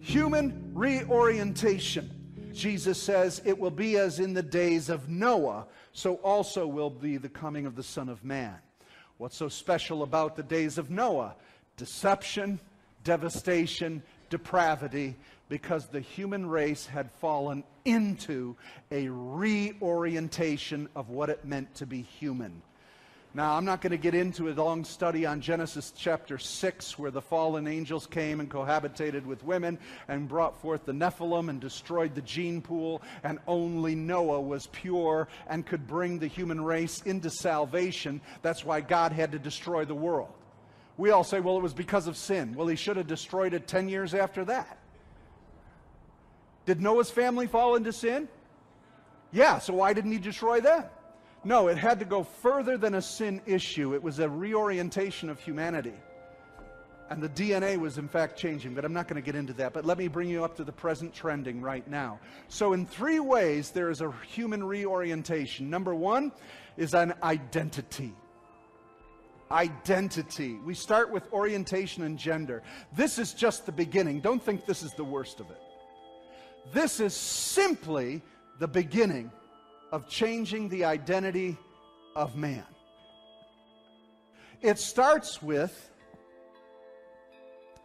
Human reorientation. Jesus says, it will be as in the days of Noah, so also will be the coming of the Son of Man. What's so special about the days of Noah? Deception, devastation, depravity, because the human race had fallen into a reorientation of what it meant to be human. Now, I'm not going to get into a long study on Genesis chapter 6, where the fallen angels came and cohabitated with women and brought forth the Nephilim and destroyed the gene pool, and only Noah was pure and could bring the human race into salvation. That's why God had to destroy the world. We all say, well, it was because of sin. Well, he should have destroyed it 10 years after that. Did Noah's family fall into sin? Yeah, so why didn't he destroy them? No, it had to go further than a sin issue. It was a reorientation of humanity. And the DNA was, in fact, changing, but I'm not going to get into that. But let me bring you up to the present trending right now. So in three ways, there is a human reorientation. Number one is an identity. Identity. We start with orientation and gender. This is just the beginning. Don't think this is the worst of it. This is simply the beginning of changing the identity of man. It starts with,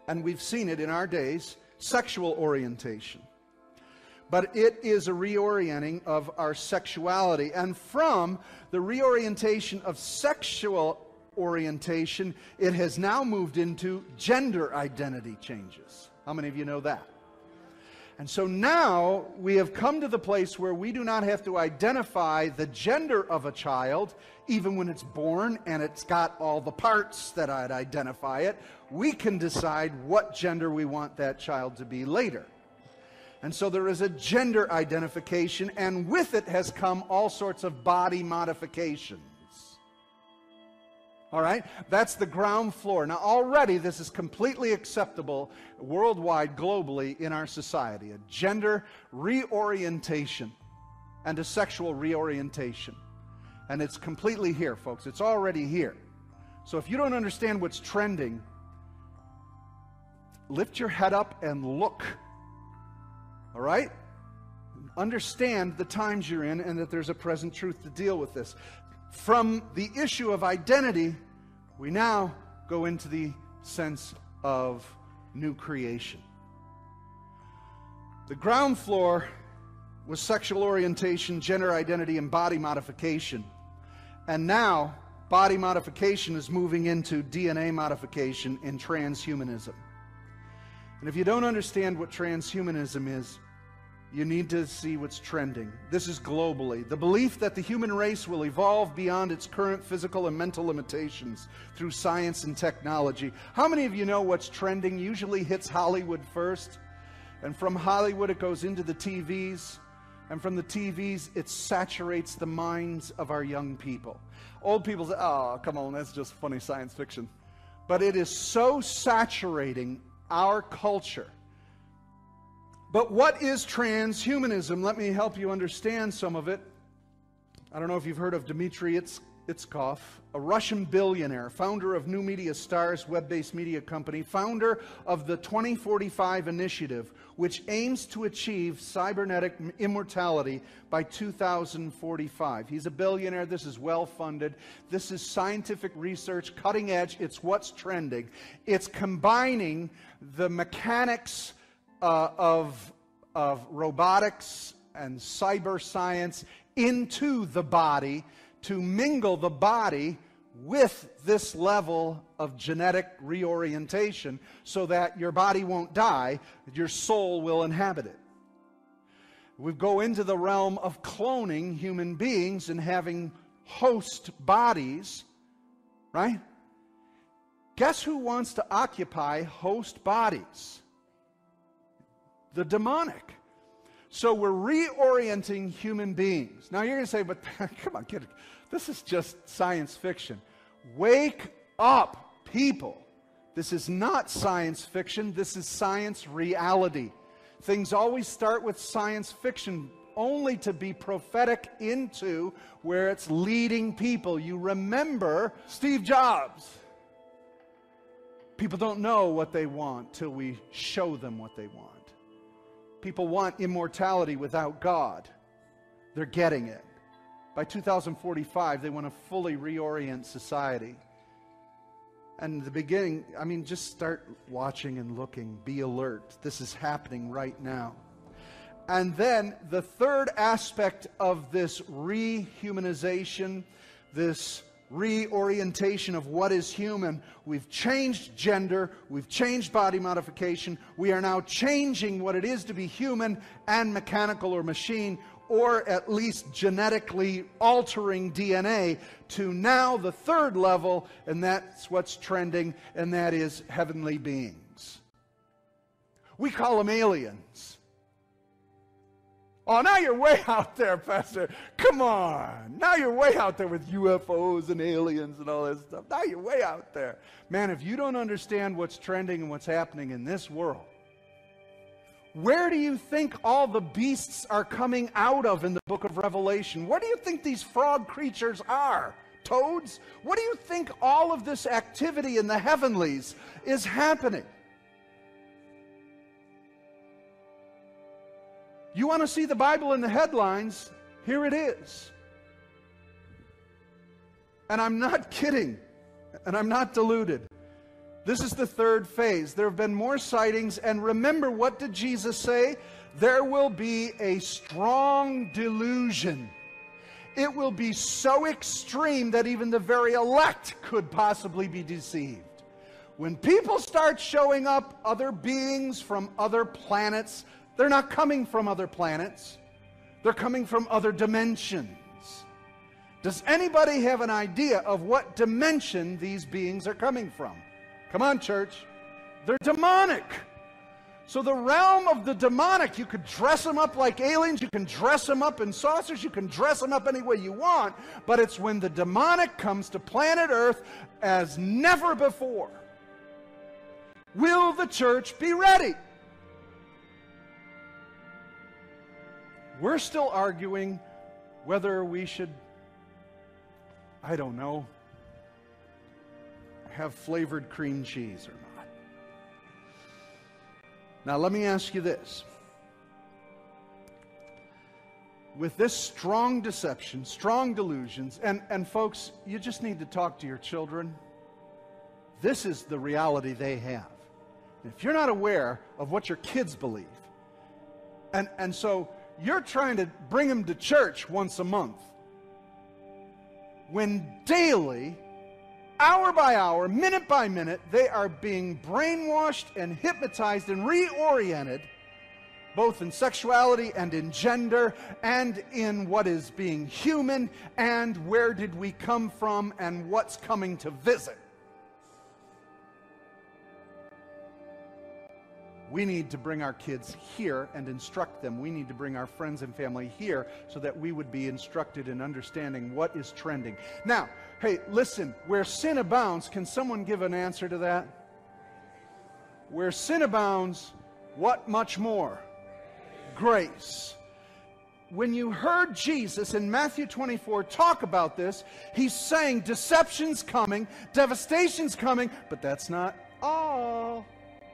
and we've seen it in our days, sexual orientation. But it is a reorienting of our sexuality. And from the reorientation of sexual orientation, it has now moved into gender identity changes. How many of you know that? And so now we have come to the place where we do not have to identify the gender of a child, even when it's born and it's got all the parts that I'd identify it. We can decide what gender we want that child to be later. And so there is a gender identification, and with it has come all sorts of body modifications. All right, that's the ground floor. Now already this is completely acceptable worldwide, globally, in our society. A gender reorientation and a sexual reorientation. And it's completely here, folks. It's already here. So if you don't understand what's trending, lift your head up and look. All right? Understand the times you're in and that there's a present truth to deal with this. From the issue of identity, we now go into the sense of new creation. The ground floor was sexual orientation, gender identity, and body modification. And now, body modification is moving into DNA modification in transhumanism. And if you don't understand what transhumanism is, you need to see what's trending. This is globally. The belief that the human race will evolve beyond its current physical and mental limitations through science and technology. How many of you know what's trending usually hits Hollywood first? And from Hollywood, it goes into the TVs. And from the TVs, it saturates the minds of our young people. Old people say, oh, come on, that's just funny science fiction. But it is so saturating our culture. But what is transhumanism? Let me help you understand some of it. I don't know if you've heard of Dmitry Itskov, a Russian billionaire, founder of New Media Stars, web-based media company, founder of the 2045 initiative, which aims to achieve cybernetic immortality by 2045. He's a billionaire. This is well-funded. This is scientific research, cutting edge. It's what's trending. It's combining the mechanics of robotics and cyber science into the body to mingle the body with this level of genetic reorientation so that your body won't die, your soul will inhabit it. We go into the realm of cloning human beings and having host bodies, right? Guess who wants to occupy host bodies? The demonic. So we're reorienting human beings. Now you're going to say, but come on, kid, this is just science fiction. Wake up, people. This is not science fiction. This is science reality. Things always start with science fiction only to be prophetic into where it's leading people. You remember Steve Jobs. People don't know what they want till we show them what they want. People want immortality without God. They're getting it. By 2045, they want to fully reorient society. And the beginning, I mean, just start watching and looking. Be alert. This is happening right now. And then the third aspect of this rehumanization, this reorientation of what is human, we've changed gender, we've changed body modification, we are now changing what it is to be human and mechanical or machine, or at least genetically altering DNA, to now the third level, and that's what's trending, and that is heavenly beings. We call them aliens. Oh, now you're way out there, Pastor. Come on. Now you're way out there with UFOs and aliens and all that stuff. Now you're way out there. Man, if you don't understand what's trending and what's happening in this world, where do you think all the beasts are coming out of in the book of Revelation? Where do you think these frog creatures are? Toads? What do you think all of this activity in the heavenlies is happening? You want to see the Bible in the headlines? Here it is. And I'm not kidding. And I'm not deluded. This is the third phase. There have been more sightings. And remember, what did Jesus say? There will be a strong delusion. It will be so extreme that even the very elect could possibly be deceived. When people start showing up, other beings from other planets, they're not coming from other planets. They're coming from other dimensions. Does anybody have an idea of what dimension these beings are coming from? Come on, church. They're demonic. So the realm of the demonic, you could dress them up like aliens, you can dress them up in saucers, you can dress them up any way you want, but it's when the demonic comes to planet Earth as never before. Will the church be ready? We're still arguing whether we should, I don't know, have flavored cream cheese or not. Now let me ask you this. With this strong deception, strong delusions, and folks, you just need to talk to your children. This is the reality they have. And if you're not aware of what your kids believe, and so you're trying to bring them to church once a month, when daily, hour by hour, minute by minute, they are being brainwashed and hypnotized and reoriented, both in sexuality and in gender and in what is being human and where did we come from and what's coming to visit. We need to bring our kids here and instruct them. We need to bring our friends and family here so that we would be instructed in understanding what is trending. Now, hey, listen, where sin abounds, can someone give an answer to that? Where sin abounds, what much more? Grace. When you heard Jesus in Matthew 24 talk about this, he's saying deception's coming, devastation's coming, but that's not all.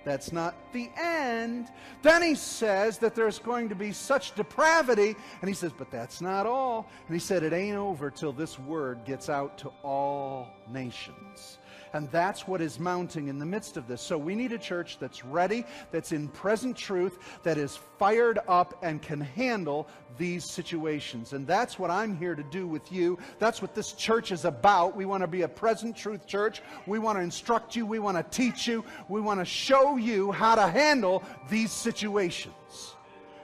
That's not the end. Then he says that there's going to be such depravity, and he says, but that's not all. And he said, it ain't over till this word gets out to all nations. And that's what is mounting in the midst of this. So we need a church that's ready, that's in present truth, that is fired up and can handle these situations. And that's what I'm here to do with you. That's what this church is about. We want to be a present truth church. We want to instruct you. We want to teach you. We want to show you how to handle these situations.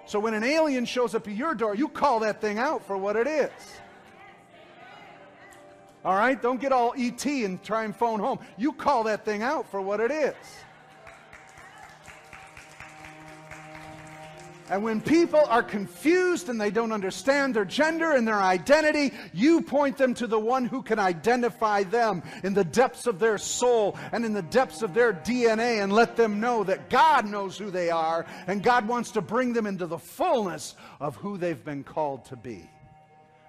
So when an alien shows up at your door, you call that thing out for what it is. All right, don't get all ET and try and phone home. You call that thing out for what it is. And when people are confused and they don't understand their gender and their identity, you point them to the one who can identify them in the depths of their soul and in the depths of their DNA, and let them know that God knows who they are and God wants to bring them into the fullness of who they've been called to be.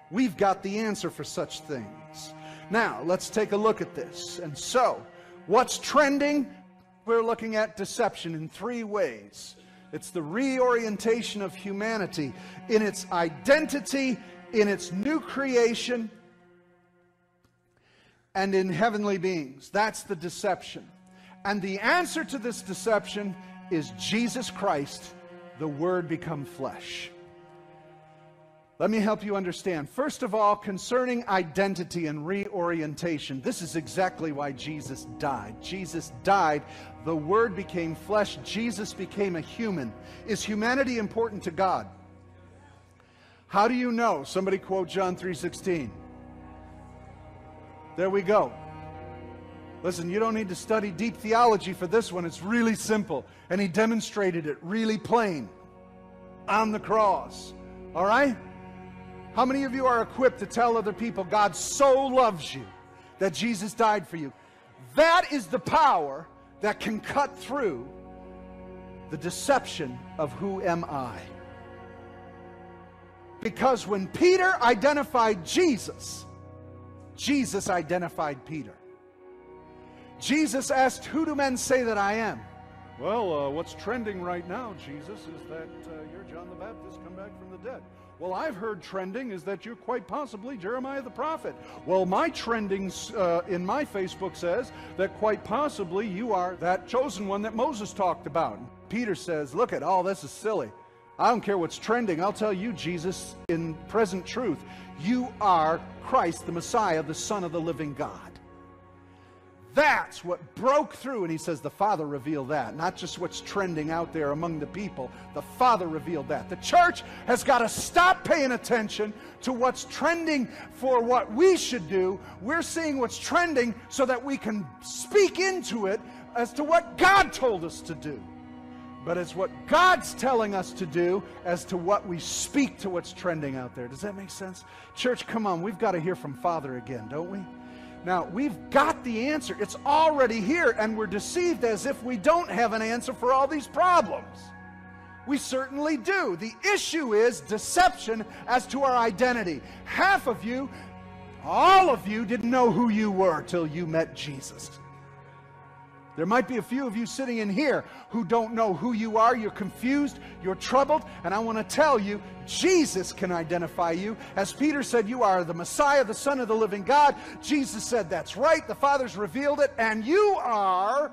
We've got the answer for such things. Now, let's take a look at this. And so, what's trending? We're looking at deception in three ways. It's the reorientation of humanity in its identity, in its new creation, and in heavenly beings. That's the deception. And the answer to this deception is Jesus Christ, the Word become flesh. Let me help you understand. First of all, concerning identity and reorientation, this is exactly why Jesus died. Jesus died, the Word became flesh, Jesus became a human. Is humanity important to God? How do you know? Somebody quote John 3:16. There we go. Listen, you don't need to study deep theology for this one. It's really simple. And he demonstrated it really plain on the cross. All right? How many of you are equipped to tell other people God so loves you that Jesus died for you? That is the power that can cut through the deception of who am I. Because when Peter identified Jesus, Jesus identified Peter. Jesus asked, who do men say that I am? Well, what's trending right now, Jesus, is that you're John the Baptist come back from the dead. Well, I've heard trending is that you're quite possibly Jeremiah the prophet. Well, my trending in my Facebook says that quite possibly you are that chosen one that Moses talked about. Peter says, look at all this is silly. I don't care what's trending. I'll tell you, Jesus, in present truth, you are Christ, the Messiah, the Son of the living God. That's what broke through, and he says the Father revealed that, not just what's trending out there among the people. The Father revealed that. The church has got to stop paying attention to what's trending for what we should do. We're seeing what's trending so that we can speak into it as to what God told us to do. But it's what God's telling us to do as to what we speak to what's trending out there. Does that make sense? Church, come on, we've got to hear from Father again, don't we? Now, we've got the answer. It's already here, and we're deceived as if we don't have an answer for all these problems. We certainly do. The issue is deception as to our identity. Half of you, all of you, didn't know who you were till you met Jesus. There might be a few of you sitting in here who don't know who you are. You're confused, you're troubled, and I want to tell you, Jesus can identify you. As Peter said, you are the Messiah, the Son of the living God. Jesus said, that's right, the Father's revealed it, and you are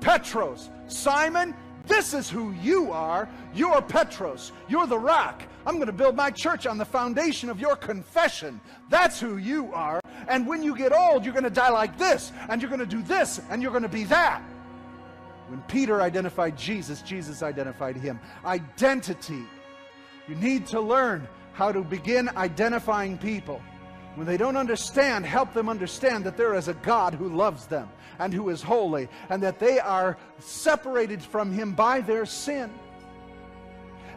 Petros. Simon, this is who you are. You're Petros. You're the rock. I'm going to build my church on the foundation of your confession. That's who you are. And when you get old, you're going to die like this, and you're going to do this, and you're going to be that. When Peter identified Jesus, Jesus identified him. Identity. You need to learn how to begin identifying people. When they don't understand, help them understand that there is a God who loves them and who is holy, and that they are separated from him by their sin.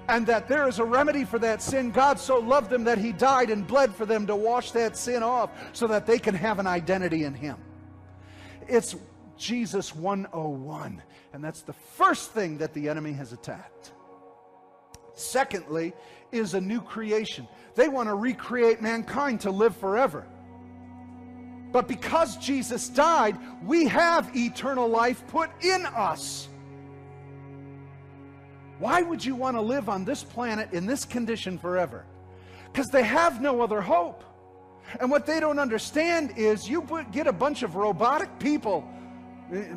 And that there is a remedy for that sin. God so loved them that he died and bled for them to wash that sin off so that they can have an identity in him. It's Jesus 101. And that's the first thing that the enemy has attacked. Secondly, is a new creation. They want to recreate mankind to live forever. But because Jesus died, we have eternal life put in us. Why would you want to live on this planet in this condition forever? Because they have no other hope. And what they don't understand is you get a bunch of robotic people,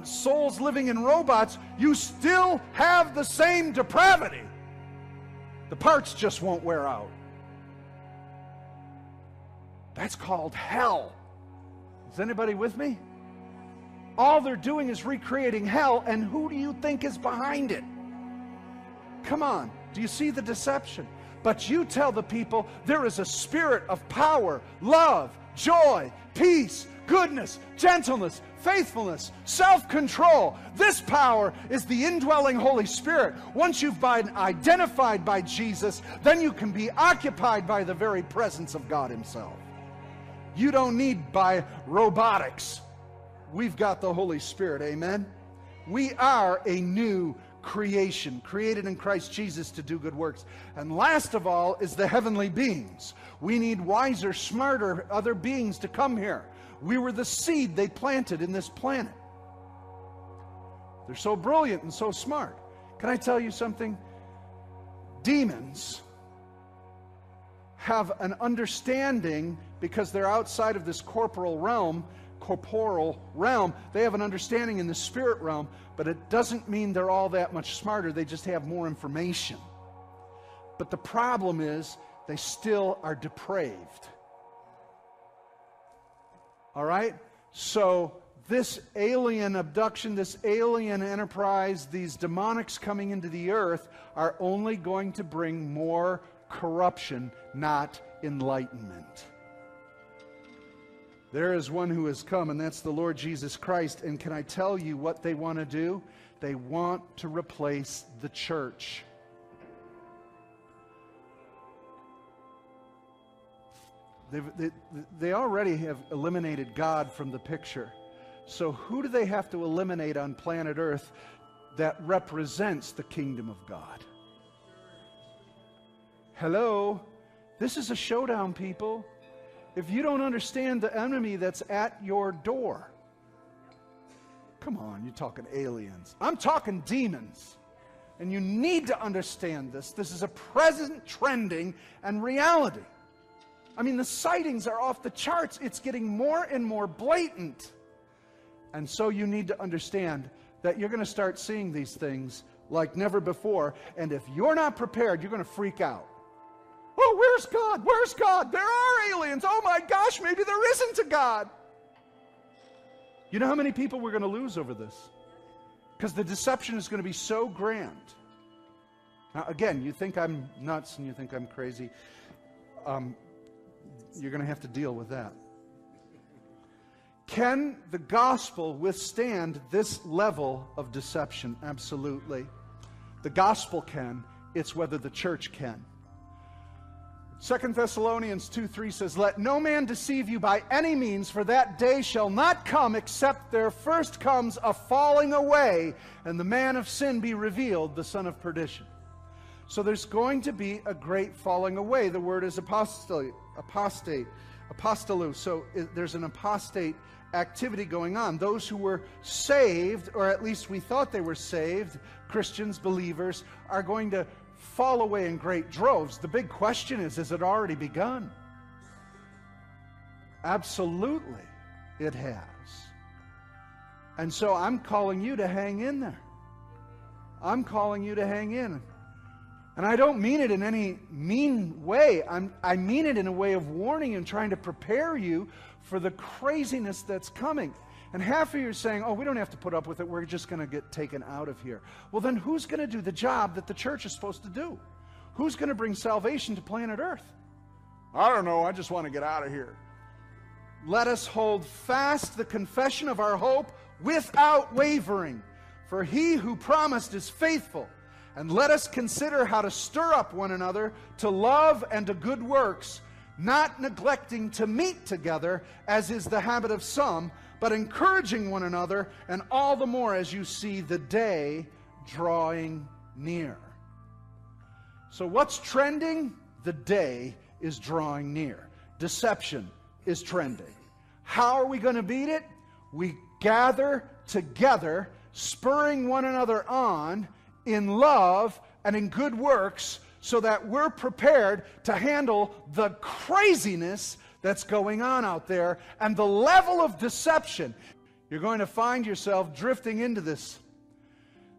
souls living in robots, you still have the same depravity. The parts just won't wear out. That's called hell. Is anybody with me? All they're doing is recreating hell, and who do you think is behind it? Come on, do you see the deception? But you tell the people there is a spirit of power, love, joy, peace, goodness, gentleness, faithfulness, self-control. This power is the indwelling Holy Spirit. Once you've been identified by Jesus, then you can be occupied by the very presence of God himself. You don't need by robotics. We've got the Holy Spirit, amen? We are a new creation, created in Christ Jesus to do good works. And last of all is the heavenly beings. We need wiser, smarter other beings to come here. We were the seed they planted in this planet. They're so brilliant and so smart. Can I tell you something? Demons have an understanding, because they're outside of this corporal realm, they have an understanding in the spirit realm, but it doesn't mean they're all that much smarter. They just have more information. But the problem is they still are depraved. All right? So this alien abduction, this alien enterprise, these demonics coming into the earth are only going to bring more corruption, not enlightenment. There is one who has come, and that's the Lord Jesus Christ. And can I tell you what they want to do? They want to replace the church. They already have eliminated God from the picture. So who do they have to eliminate on planet Earth that represents the kingdom of God? Hello? This is a showdown, people. If you don't understand the enemy that's at your door. Come on, you're talking aliens. I'm talking demons. And you need to understand this. This is a present trending and reality. I mean, the sightings are off the charts. It's getting more and more blatant. And so you need to understand that you're going to start seeing these things like never before. And if you're not prepared, you're going to freak out. Oh, where's God? Where's God? There are aliens. Oh my gosh, maybe there isn't a God. You know how many people we're going to lose over this? Because the deception is going to be so grand. Now, again, you think I'm nuts and you think I'm crazy. You're going to have to deal with that. Can the gospel withstand this level of deception? Absolutely. The gospel can. It's whether the church can. 2 Thessalonians 2:3 says, "Let no man deceive you by any means, for that day shall not come except there first comes a falling away, and the man of sin be revealed, the son of perdition." So there's going to be a great falling away. The word is apostate. So there's an apostate activity going on. Those who were saved, or at least we thought they were saved, Christians, believers, are going to fall away in great droves. The big question is it already begun? Absolutely, it has. And so I'm calling you to hang in there. I'm calling you to hang in. And I don't mean it in any mean way. I mean it in a way of warning and trying to prepare you for the craziness that's coming. And half of you are saying, oh, we don't have to put up with it. We're just going to get taken out of here. Well, then who's going to do the job that the church is supposed to do? Who's going to bring salvation to planet Earth? I don't know. I just want to get out of here. Let us hold fast the confession of our hope without wavering. For he who promised is faithful. And let us consider how to stir up one another to love and to good works, not neglecting to meet together, as is the habit of some, but encouraging one another, and all the more as you see the day drawing near. So what's trending? The day is drawing near. Deception is trending. How are we going to beat it? We gather together, spurring one another on, in love and in good works, so that we're prepared to handle the craziness that's going on out there and the level of deception. You're going to find yourself drifting into this.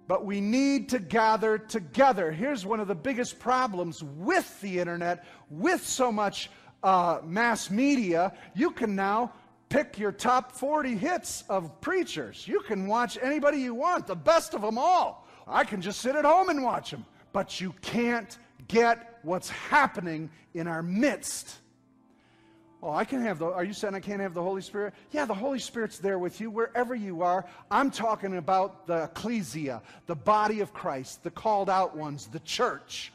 But we need to gather together. Here's one of the biggest problems with the internet, with so much mass media. You can now pick your top 40 hits of preachers. You can watch anybody you want, the best of them all. I can just sit at home and watch them. But you can't get what's happening in our midst. Oh, I can have the... Are you saying I can't have the Holy Spirit? Yeah, the Holy Spirit's there with you wherever you are. I'm talking about the ecclesia, the body of Christ, the called out ones, the church.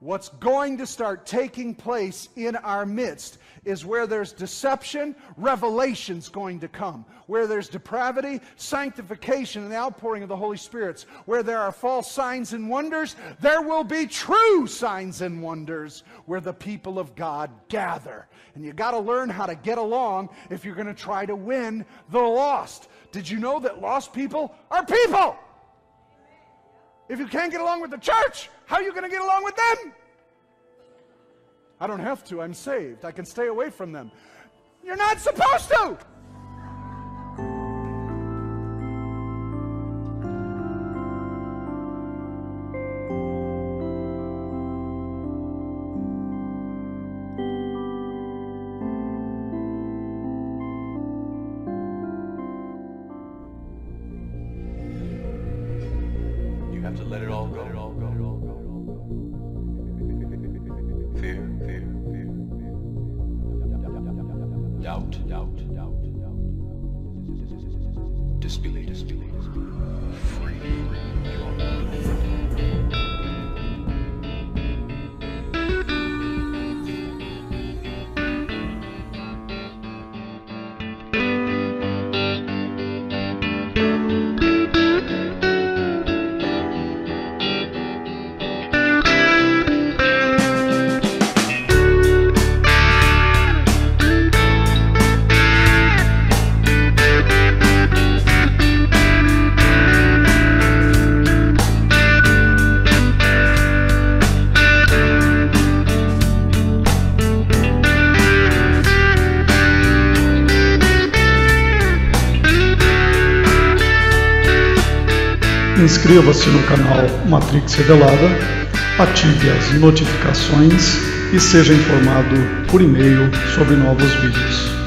What's going to start taking place in our midst is where there's deception, revelation's going to come. Where there's depravity, sanctification and the outpouring of the Holy Spirit. Where there are false signs and wonders, there will be true signs and wonders where the people of God gather. And you got to learn how to get along if you're going to try to win the lost. Did you know that lost people are people? If you can't get along with the church, how are you going to get along with them? I don't have to. I'm saved. I can stay away from them. You're not supposed to! Inscreva-se no canal Matrix Revelada, ative as notificações e seja informado por e-mail sobre novos vídeos.